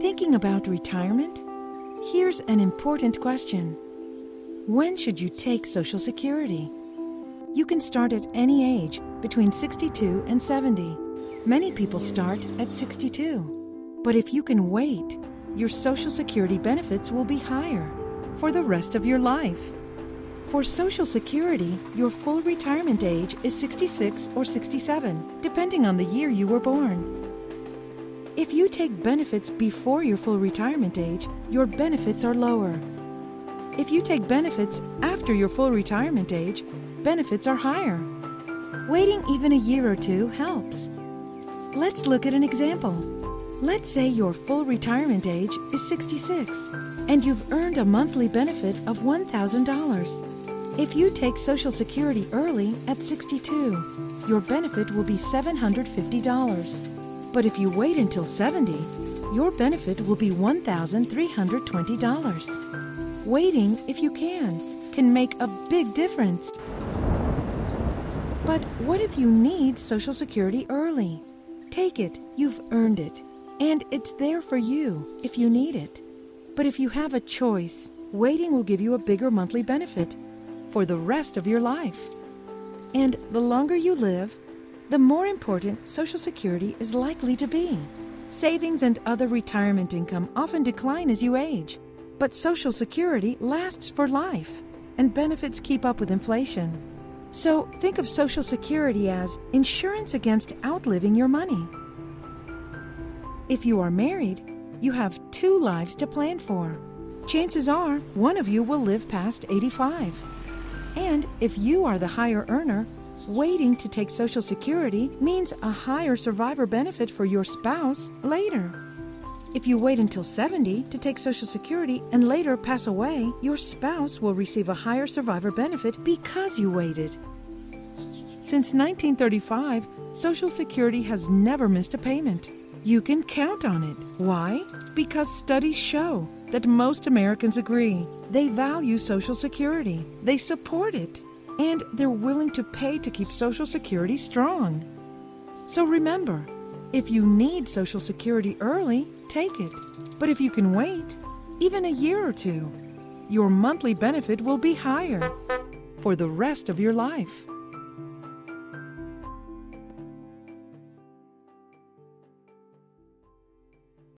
Thinking about retirement? Here's an important question. When should you take Social Security? You can start at any age between 62 and 70. Many people start at 62. But if you can wait, your Social Security benefits will be higher for the rest of your life. For Social Security, your full retirement age is 66 or 67, depending on the year you were born. If you take benefits before your full retirement age, your benefits are lower. If you take benefits after your full retirement age, benefits are higher. Waiting even a year or two helps. Let's look at an example. Let's say your full retirement age is 66 and you've earned a monthly benefit of $1,000. If you take Social Security early at 62, your benefit will be $750. But if you wait until 70, your benefit will be $1,320. Waiting, if you can make a big difference. But what if you need Social Security early? Take it, you've earned it, and it's there for you if you need it. But if you have a choice, waiting will give you a bigger monthly benefit for the rest of your life. And the longer you live, the more important Social Security is likely to be. Savings and other retirement income often decline as you age, but Social Security lasts for life and benefits keep up with inflation. So think of Social Security as insurance against outliving your money. If you are married, you have two lives to plan for. Chances are one of you will live past 85. And if you are the higher earner, waiting to take Social Security means a higher survivor benefit for your spouse later. If you wait until 70 to take Social Security and later pass away, your spouse will receive a higher survivor benefit because you waited. Since 1935, Social Security has never missed a payment. You can count on it. Why? Because studies show that most Americans agree. They value Social Security. They support it. And they're willing to pay to keep Social Security strong. So remember, if you need Social Security early, take it. But if you can wait, even a year or two, your monthly benefit will be higher for the rest of your life.